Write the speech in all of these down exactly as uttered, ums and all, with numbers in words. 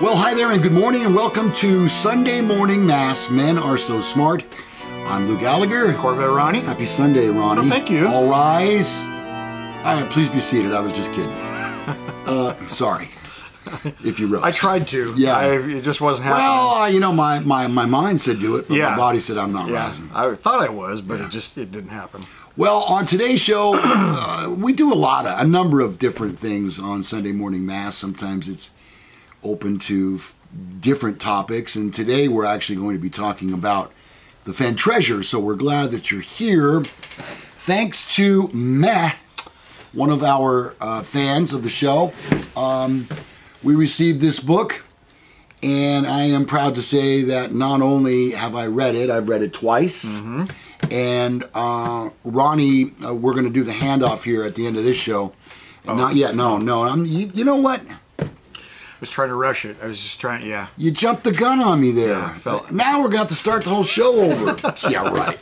Well, hi there and good morning and welcome to Sunday Morning Mass, Men Are So Smart. I'm Lou Gallagher. Corvette Ronnie. Happy Sunday, Ronnie. Oh, thank you. All rise. All right, please be seated. I was just kidding. uh, sorry. If you really. I tried to. Yeah. I, it just wasn't happening. Well, you know, my, my, my mind said do it, but yeah. my body said I'm not yeah. rising. I thought I was, but yeah. it just it didn't happen. Well, on today's show, uh, we do a lot of, a number of different things on Sunday Morning Mass. Sometimes it's open to different topics, and today we're actually going to be talking about the Fenn treasure, so we're glad that you're here. Thanks to Meh, one of our uh, fans of the show. Um, we received this book, and I am proud to say that not only have I read it, I've read it twice, mm-hmm. and uh, Ronnie, uh, we're going to do the handoff here at the end of this show. Oh. Not yet, no, no. I'm, you, you know what? I was trying to rush it. I was just trying, yeah. You jumped the gun on me there. Yeah, felt now we're going to have to start the whole show over. Yeah, right.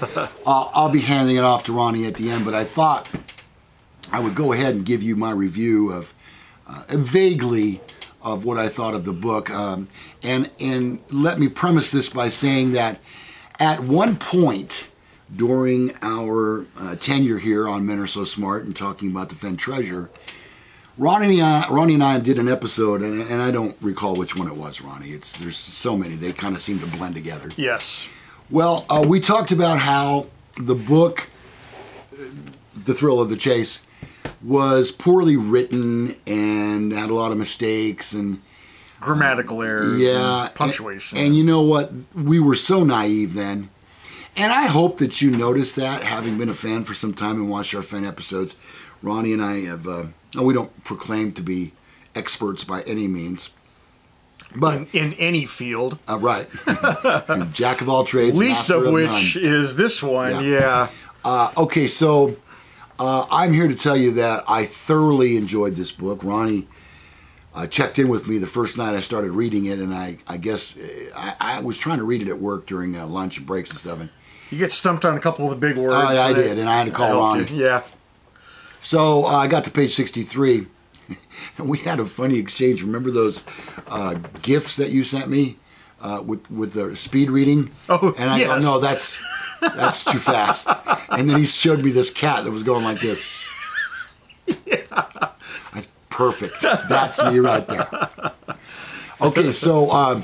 Uh, I'll be handing it off to Ronnie at the end, but I thought I would go ahead and give you my review of, uh, vaguely, of what I thought of the book. Um, and, and let me premise this by saying that at one point during our uh, tenure here on Men Are So Smart and talking about the Fenn treasure, Ronnie and I, Ronnie and I did an episode, and, and I don't recall which one it was, Ronnie. It's There's so many. They kind of seem to blend together. Yes. Well, uh, we talked about how the book, The Thrill of the Chase, was poorly written and had a lot of mistakes. and Grammatical errors. Yeah. And punctuation. And, and you know what? We were so naive then. And I hope that you noticed that, having been a fan for some time and watched our Fenn episodes. Ronnie and I have... Uh, No, we don't proclaim to be experts by any means, but in, in any field, uh, right? Jack of all trades, least of which is this one. Yeah. yeah. Uh, okay, so uh, I'm here to tell you that I thoroughly enjoyed this book. Ronnie uh, checked in with me the first night I started reading it, and I, I guess I, I was trying to read it at work during uh, lunch and breaks and stuff. And you get stumped on a couple of the big words. I, I did, it, and I had to call Ronnie. You. Yeah. So uh, I got to page sixty-three, and we had a funny exchange. Remember those uh, GIFs that you sent me uh, with with the speed reading? Oh, and I yes. go, no, that's that's too fast. And then he showed me this cat that was going like this. Yeah, that's perfect. That's me right there. Okay, so um,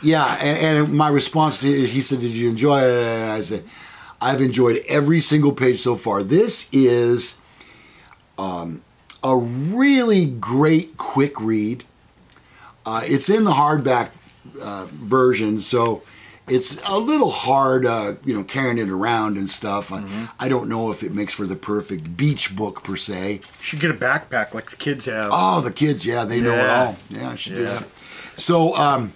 yeah, and, and my response to it, he said, "Did you enjoy it?" And I said, "I've enjoyed every single page so far. This is." Um, a really great quick read. Uh, it's in the hardback uh, version, so it's a little hard, uh, you know, carrying it around and stuff. Mm-hmm. I, I don't know if it makes for the perfect beach book per se. You should get a backpack like the kids have. Oh, the kids, yeah, they yeah. know it all. Yeah, I should yeah. do that. So um,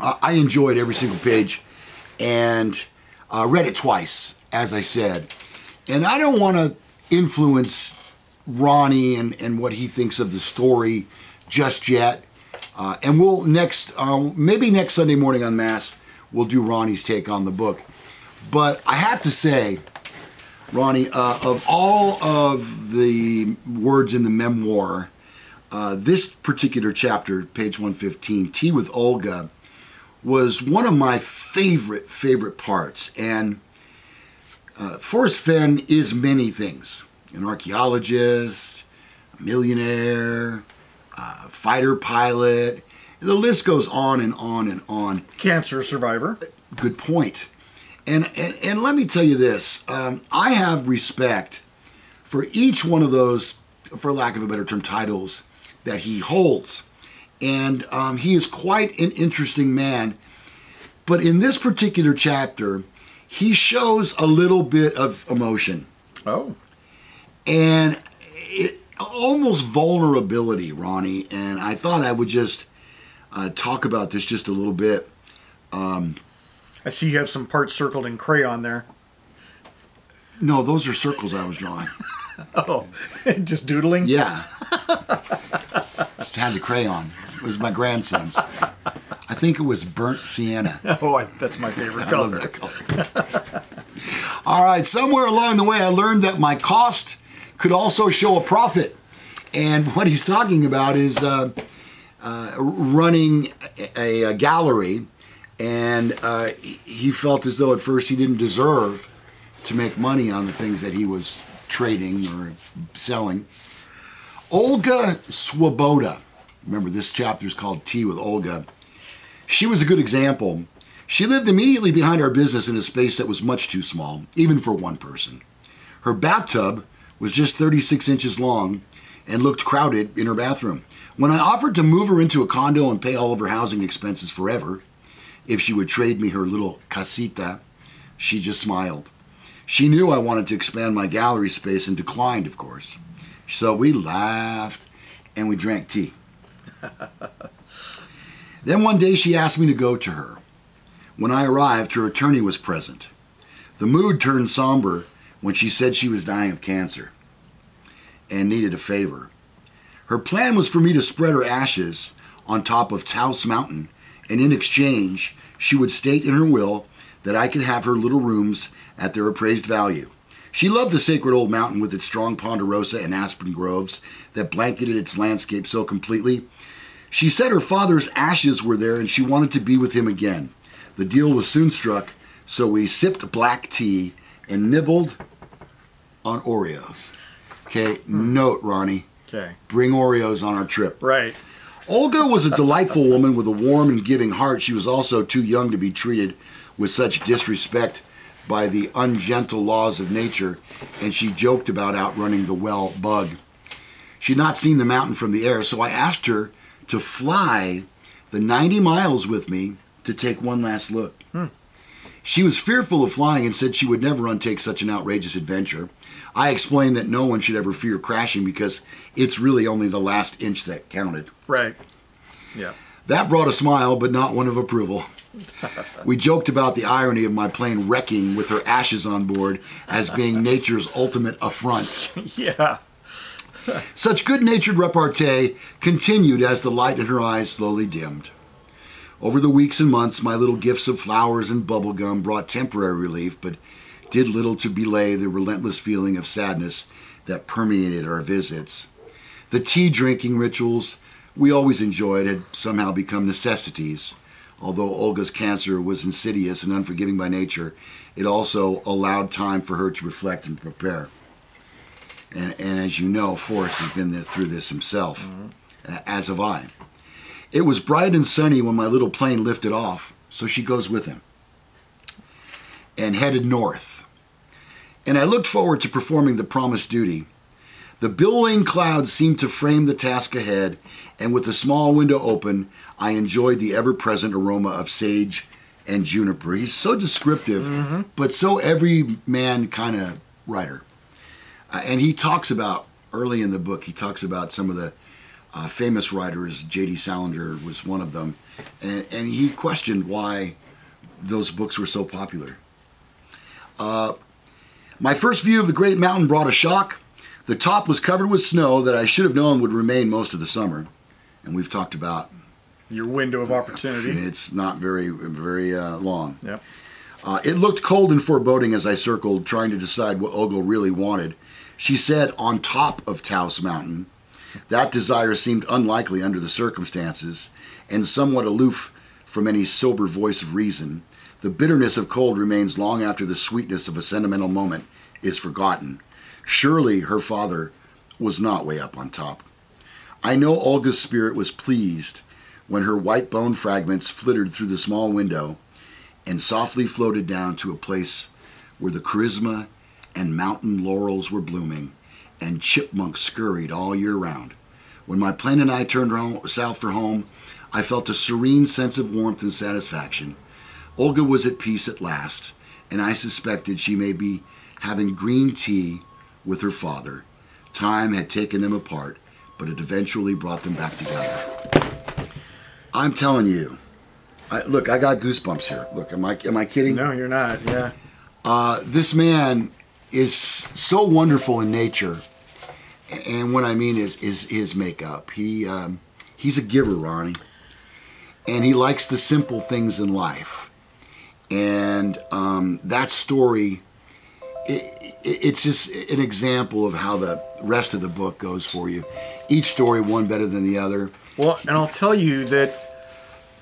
I enjoyed every single page and uh, read it twice, as I said. And I don't want to influence Ronnie and, and what he thinks of the story just yet. Uh, and we'll next, uh, maybe next Sunday morning on Mass, we'll do Ronnie's take on the book. But I have to say, Ronnie, uh, of all of the words in the memoir, uh, this particular chapter, page one fifteen, Tea With Olga, was one of my favorite, favorite parts. And Uh, Forrest Fenn is many things, an archaeologist, a millionaire, a fighter pilot, the list goes on and on and on. Cancer survivor. Good point. And, and, and let me tell you this, um, I have respect for each one of those, for lack of a better term, titles that he holds. And um, he is quite an interesting man. But in this particular chapter, he shows a little bit of emotion. Oh. And it, almost vulnerability, Ronnie. And I thought I would just uh, talk about this just a little bit. Um, I see you have some parts circled in crayon there. No, those are circles I was drawing. Oh, just doodling? Yeah. Just had the crayon. It was my grandson's. I think it was burnt sienna. Oh, I, that's my favorite color. I love that color. All right, somewhere along the way, I learned that my cost could also show a profit. And what he's talking about is uh, uh, running a, a gallery, and uh, he felt as though at first he didn't deserve to make money on the things that he was trading or selling. Olga Swoboda, remember this chapter is called Tea With Olga, she was a good example. She lived immediately behind our business in a space that was much too small, even for one person. Her bathtub was just thirty-six inches long and looked crowded in her bathroom. When I offered to move her into a condo and pay all of her housing expenses forever, if she would trade me her little casita, she just smiled. She knew I wanted to expand my gallery space and declined, of course. So we laughed and we drank tea. Then one day she asked me to go to her. When I arrived, her attorney was present. The mood turned somber when she said she was dying of cancer and needed a favor. Her plan was for me to spread her ashes on top of Taos Mountain, and in exchange, she would state in her will that I could have her little rooms at their appraised value. She loved the sacred old mountain with its strong ponderosa and aspen groves that blanketed its landscape so completely. She said her father's ashes were there and she wanted to be with him again. The deal was soon struck, so we sipped black tea and nibbled on Oreos. Okay, hmm. Note, Ronnie. Okay. Bring Oreos on our trip. Right. Olga was a delightful woman with a warm and giving heart. She was also too young to be treated with such disrespect by the ungentle laws of nature, and she joked about outrunning the well bug. She had not seen the mountain from the air, so I asked her to fly the ninety miles with me to take one last look. Hmm. She was fearful of flying and said she would never undertake such an outrageous adventure. I explained that no one should ever fear crashing because it's really only the last inch that counted. Right. Yeah. That brought a smile, but not one of approval. We joked about the irony of my plane wrecking with her ashes on board as being nature's ultimate affront. Yeah. Such good-natured repartee continued as the light in her eyes slowly dimmed. Over the weeks and months, my little gifts of flowers and bubblegum brought temporary relief, but did little to belay the relentless feeling of sadness that permeated our visits. The tea-drinking rituals we always enjoyed had somehow become necessities. Although Olga's cancer was insidious and unforgiving by nature, it also allowed time for her to reflect and prepare. And, and as you know, Forrest has been through this himself, mm-hmm. as have I. It was bright and sunny when my little plane lifted off, so she goes with him and headed north. And I looked forward to performing the promised duty. The billowing clouds seemed to frame the task ahead, and with the small window open, I enjoyed the ever-present aroma of sage and juniper. He's so descriptive, mm-hmm. but so every man kind of writer. Uh, and he talks about, early in the book, he talks about some of the Uh, famous writers. J D Salander was one of them, and, and he questioned why those books were so popular. Uh, my first view of the Great Mountain brought a shock. The top was covered with snow that I should have known would remain most of the summer, and we've talked about your window of opportunity. It's not very, very uh, long. Yep. Uh, it looked cold and foreboding as I circled, trying to decide what Olga really wanted. She said on top of Taos Mountain. That desire seemed unlikely under the circumstances, and somewhat aloof from any sober voice of reason. The bitterness of cold remains long after the sweetness of a sentimental moment is forgotten. Surely her father was not way up on top. I know Olga's spirit was pleased when her white bone fragments flittered through the small window and softly floated down to a place where the charisma and mountain laurels were blooming, and chipmunks scurried all year round. When my plane and I turned south for home, I felt a serene sense of warmth and satisfaction. Olga was at peace at last, and I suspected she may be having green tea with her father. Time had taken them apart, but it eventually brought them back together. I'm telling you, I, look, I got goosebumps here. Look, am I, am I kidding? No, you're not, yeah. Uh, this man is so wonderful in nature, and what I mean is is his makeup. He um, he's a giver, Ronnie, and he likes the simple things in life. And um, that story, it, it, it's just an example of how the rest of the book goes for you. Each story, one better than the other. Well, and I'll tell you that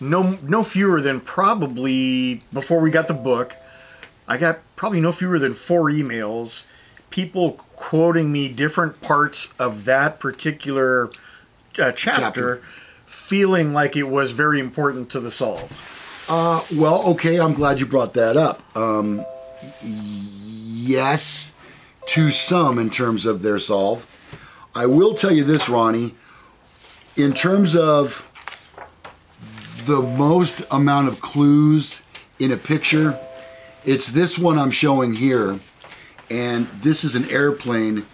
no no fewer than probably, before we got the book, I got probably no fewer than four emails, people quoting me different parts of that particular uh, chapter, chapter, feeling like it was very important to the solve. Uh, well, okay, I'm glad you brought that up. Um, yes, to some in terms of their solve. I will tell you this, Ronnie, in terms of the most amount of clues in a picture, it's this one I'm showing here, and this is an airplane,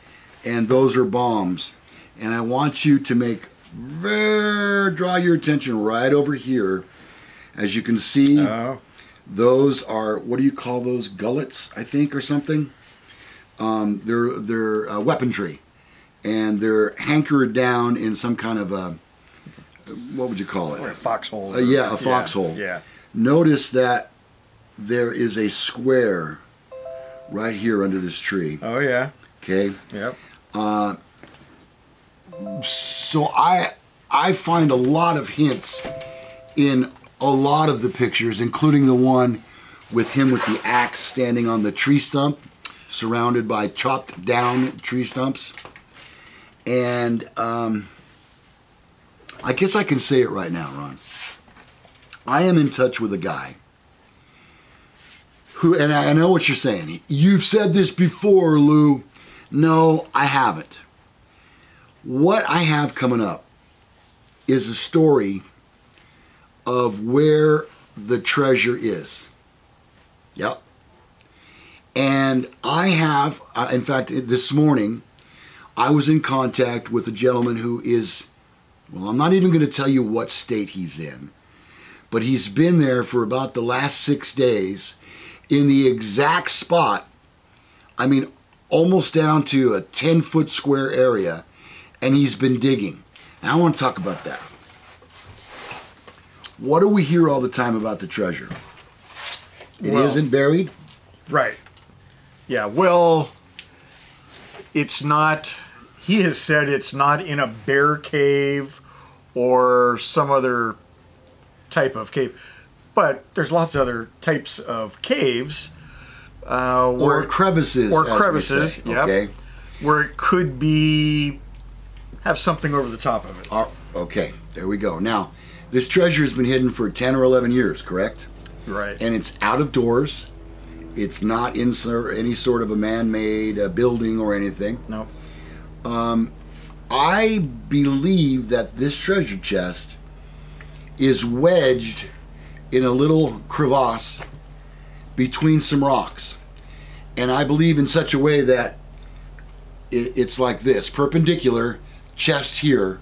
and those are bombs. And I want you to make very, draw your attention right over here. As you can see, oh. those are, what do you call those, gullets, I think, or something? Um, they're they're uh, weaponry, and they're hankered down in some kind of a, what would you call it? Or a foxhole. Uh, yeah, a foxhole. Yeah, yeah. Notice that there is a square right here under this tree. Oh, yeah. Okay? Yep. Uh, so I, I find a lot of hints in a lot of the pictures, including the one with him with the axe standing on the tree stump, surrounded by chopped down tree stumps. And um, I guess I can say it right now, Ron. I am in touch with a guy who, and I know what you're saying. You've said this before, Lou. No, I haven't. What I have coming up is a story of where the treasure is. Yep. And I have, uh, in fact, this morning, I was in contact with a gentleman who is, well, I'm not even going to tell you what state he's in, but he's been there for about the last six days in the exact spot, I mean, almost down to a ten-foot square area, and he's been digging. And I want to talk about that. What do we hear all the time about the treasure? It well, isn't buried? Right. Yeah, well, it's not... He has said it's not in a bear cave or some other type of cave. But there's lots of other types of caves. Uh, where, or crevices. Or crevices, yeah. Okay. Where it could be, have something over the top of it. Oh, okay, there we go. Now, this treasure has been hidden for ten or eleven years, correct? Right. And it's out of doors. It's not in any sort of a man-made uh, building or anything. No. Um, I believe that this treasure chest is wedged in a little crevasse between some rocks, and I believe in such a way that it, it's like this perpendicular chest here,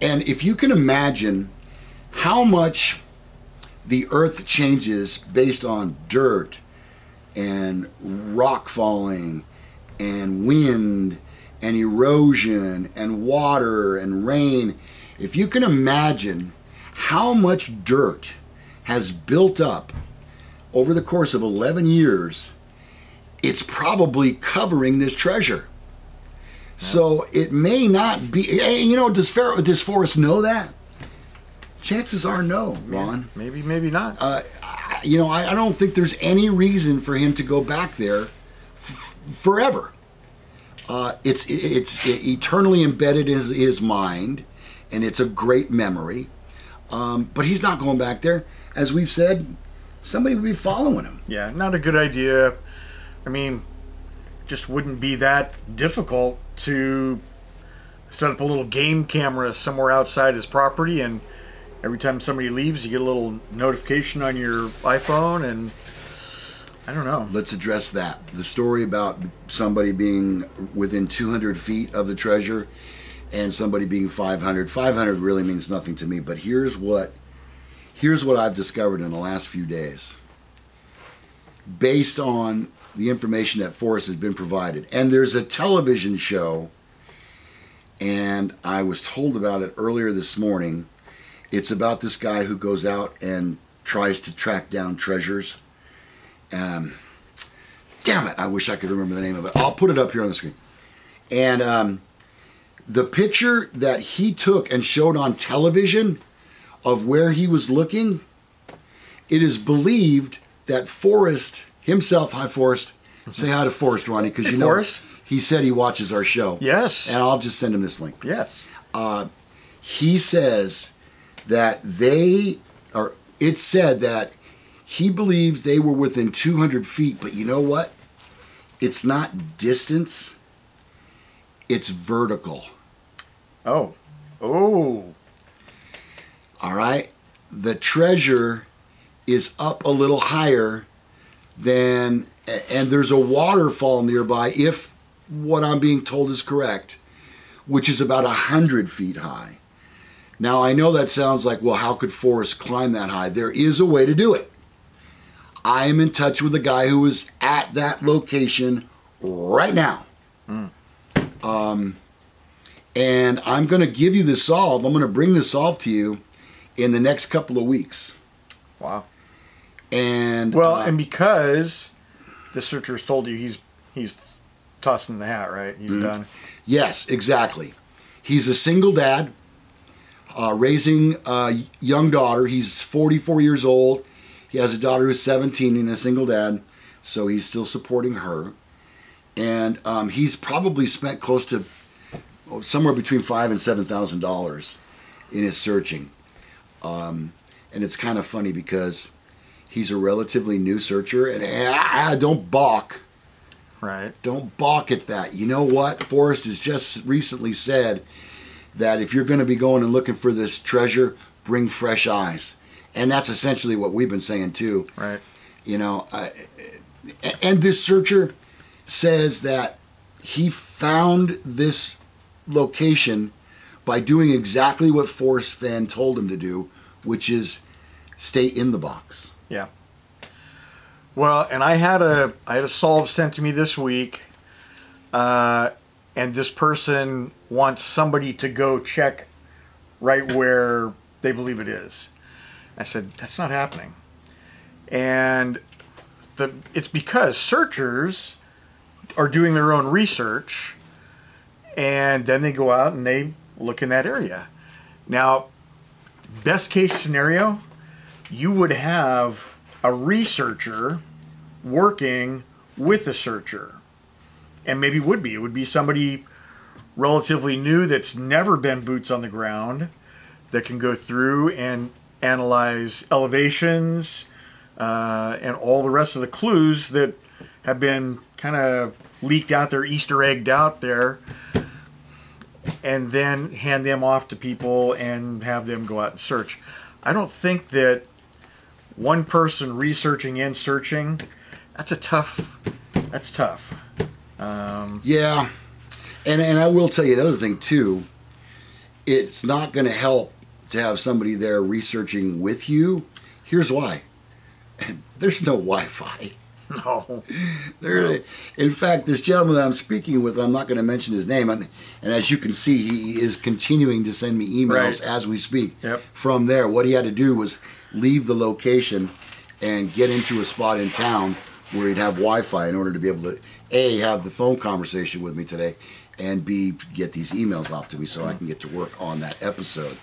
and if you can imagine how much the earth changes based on dirt and rock falling and wind and erosion and water and rain. If you can imagine how much dirt has built up over the course of eleven years, it's probably covering this treasure. So it may not be, you know, does, Fer does Forrest know that? Chances are no, Ron. Yeah, maybe, maybe not. Uh, you know, I, I don't think there's any reason for him to go back there f forever. Uh, it's it's eternally embedded in his, his mind, and it's a great memory. Um, but he's not going back there. As we've said, somebody would be following him. Yeah, not a good idea. I mean, just wouldn't be that difficult to set up a little game camera somewhere outside his property, and every time somebody leaves, you get a little notification on your iPhone, and... I don't know. Let's address that. The story about somebody being within two hundred feet of the treasure and somebody being five hundred. five hundred really means nothing to me, but here's what, here's what I've discovered in the last few days. Based on the information that Forrest has been provided, and there's a television show, and I was told about it earlier this morning. It's about this guy who goes out and tries to track down treasures. Um, damn it, I wish I could remember the name of it. I'll put it up here on the screen. And um, The picture that he took and showed on television of where he was looking, it is believed that Forrest himself, hi Forrest, say hi to Forrest, Ronnie, because you hey, know Forrest? He said he watches our show. Yes. And I'll just send him this link. Yes. Uh, he says that they, or it said that he believes they were within two hundred feet, but you know what? It's not distance, it's vertical. Oh. Oh. All right. The treasure is up a little higher than, and there's a waterfall nearby, if what I'm being told is correct, which is about one hundred feet high. Now, I know that sounds like, well, how could Forrest climb that high? There is a way to do it. I am in touch with a guy who is at that location right now. Mm. Um, and I'm going to give you this solve. I'm going to bring this solve to you in the next couple of weeks. Wow. And well, uh, and because the searcher's told you he's he's tossing the hat, right? He's mm-hmm. done. Yes, exactly. He's a single dad, uh, raising a young daughter. He's forty-four years old. He has a daughter who's seventeen and a single dad, so he's still supporting her. And um, he's probably spent close to oh, somewhere between five and seven thousand dollars in his searching. Um, and it's kind of funny because he's a relatively new searcher, and ah, don't balk. Right. Don't balk at that. You know what? Forrest has just recently said that if you're going to be going and looking for this treasure, bring fresh eyes. And that's essentially what we've been saying too. Right. You know, I, and this searcher says that he found this location by doing exactly what Forrest Fenn told him to do, which is stay in the box. Yeah. Well, and I had a I had a solve sent to me this week, uh, and this person wants somebody to go check right where they believe it is. I said, that's not happening. And the it's because searchers are doing their own research, and then they go out and they look in that area. Now, best case scenario, you would have a researcher working with a searcher, and maybe would be it would be somebody relatively new that's never been boots on the ground, that can go through and analyze elevations uh, and all the rest of the clues that have been kind of leaked out there, Easter egged out there, and then hand them off to people and have them go out and search. I don't think that one person researching and searching, that's a tough, that's tough. Um, yeah, and, and I will tell you another thing too, it's not going to help to have somebody there researching with you. Here's why. There's no Wi-Fi. No. There, in fact, this gentleman that I'm speaking with, I'm not going to mention his name, and, and as you can see, he is continuing to send me emails right. as we speak. Yep. From there, what he had to do was leave the location and get into a spot in town where he'd have Wi-Fi in order to be able to, A, have the phone conversation with me today, and B, get these emails off to me so I can get to work on that episode.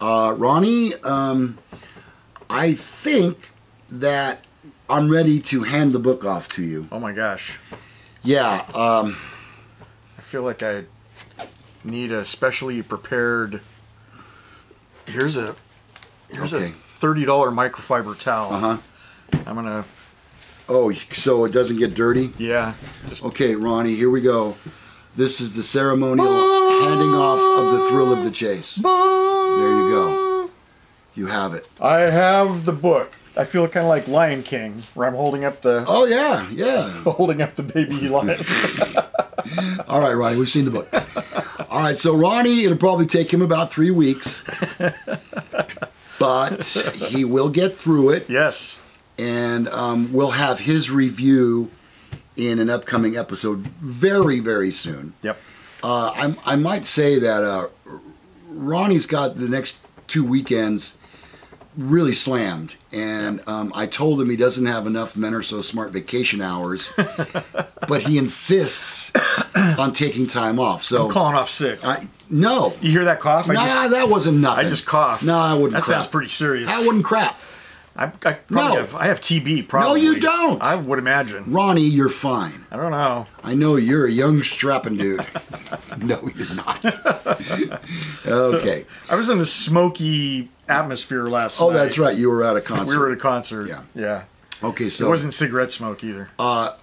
Uh, Ronnie, um, I think that I'm ready to hand the book off to you. Oh my gosh. Yeah. Um, I feel like I need a specially prepared, here's a, here's okay. a thirty dollar microfiber towel. Uh-huh. I'm going to... Oh, so it doesn't get dirty? Yeah. Just... Okay, Ronnie, here we go. This is the ceremonial bah! handing off of The Thrill of the Chase. Bah! There you go. You have it. I have the book. I feel kind of like Lion King, where I'm holding up the... Oh, yeah, yeah. Holding up the baby lion. All right, Ronnie, we've seen the book. All right, so Ronnie, it'll probably take him about three weeks. But he will get through it. Yes. And um, we'll have his review in an upcoming episode very, very soon. Yep. Uh, I'm, I might say that uh, Ronnie's got the next two weekends really slammed, and um, I told him he doesn't have enough Men Are So Smart vacation hours, but he insists on taking time off. So I'm calling off sick. I, no, you hear that cough? I nah, just, that wasn't nothing. I just coughed. No, nah, I wouldn't. That crap. Sounds pretty serious. I wouldn't crap. I, I probably no. have, I have T B. Probably. No, you don't. I would imagine. Ronnie, you're fine. I don't know. I know you're a young, strapping dude. No, you're not. Okay. I was in a smoky atmosphere last oh, night. Oh, that's right. You were at a concert. We were at a concert. Yeah. Yeah. Okay, so it wasn't cigarette smoke either. Uh,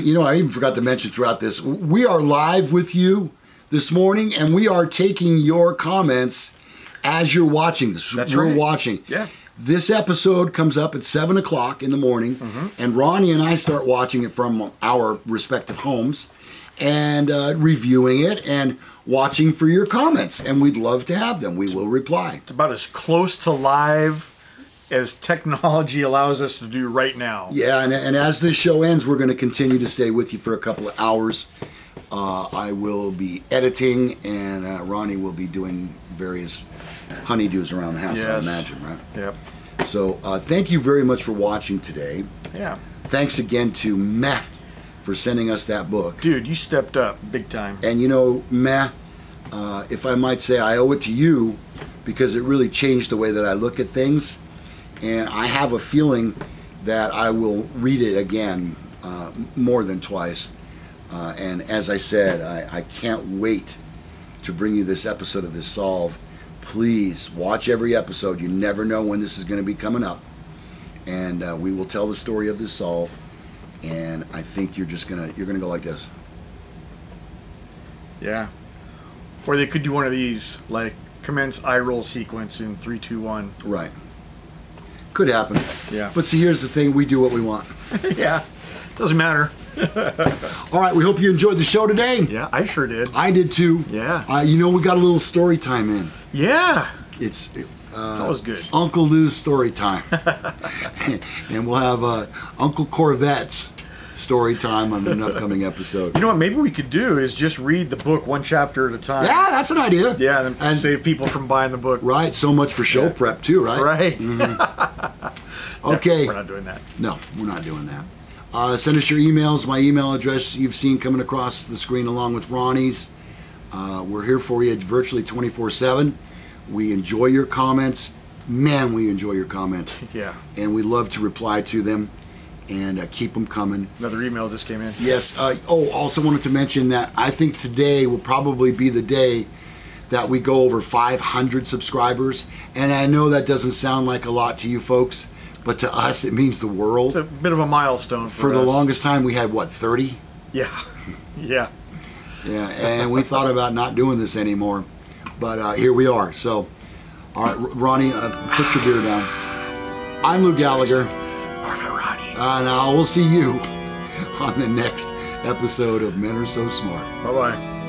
you know, I even forgot to mention throughout this, we are live with you this morning, and we are taking your comments as you're watching this. That's we're right. watching. Yeah. This episode comes up at seven o'clock in the morning, mm-hmm. and Ronnie and I start watching it from our respective homes and uh, reviewing it and watching for your comments, and we'd love to have them. We will reply. It's about as close to live as technology allows us to do right now. Yeah, and, and as this show ends, we're going to continue to stay with you for a couple of hours. Uh, I will be editing, and uh, Ronnie will be doing various honeydews around the house, yes. I imagine, right? Yep. So uh, thank you very much for watching today. Yeah. Thanks again to Meh for sending us that book. Dude, you stepped up big time. And you know, Meh, uh, if I might say, I owe it to you because it really changed the way that I look at things. And I have a feeling that I will read it again uh, more than twice. Uh, and as I said, I, I can't wait to bring you this episode of This Solve. Please watch every episode. You never know when this is going to be coming up. And uh, we will tell the story of This Solve. And I think you're just going to you're going to go like this. Yeah. Or they could do one of these, like commence eye roll sequence in three, two, one. Right. Could happen. Yeah. But see, here's the thing. We do what we want. Yeah. Doesn't matter. All right, we hope you enjoyed the show today. Yeah, I sure did. I did too. Yeah. Uh, you know, we got a little story time in. Yeah. It's, uh, it's always good. Uncle Lou's story time. And we'll have uh, Uncle Corvette's story time on an upcoming episode. You know what maybe we could do is just read the book one chapter at a time. Yeah, that's an idea. Yeah, and, and save people from buying the book. Right, so much for show yeah. prep too, right? Right. Mm-hmm. Okay. No, we're not doing that. No, we're not doing that. Uh, send us your emails. My email address you've seen coming across the screen along with Ronnie's. Uh, we're here for you virtually twenty-four seven. We enjoy your comments. Man, we enjoy your comments. Yeah. And we love to reply to them and uh, keep them coming. Another email just came in. Yes. Uh, oh, also wanted to mention that I think today will probably be the day that we go over five hundred subscribers. And I know that doesn't sound like a lot to you folks. But to us, it means the world. It's a bit of a milestone for, for the us. Longest time, we had, what, thirty? Yeah. Yeah. Yeah, and we thought about not doing this anymore. But uh, here we are. So, all right, Ronnie, uh, put your beer down. I'm Lou Gallagher. Corvette Ronnie. Uh, now, we'll see you on the next episode of Men Are So Smart. Bye-bye.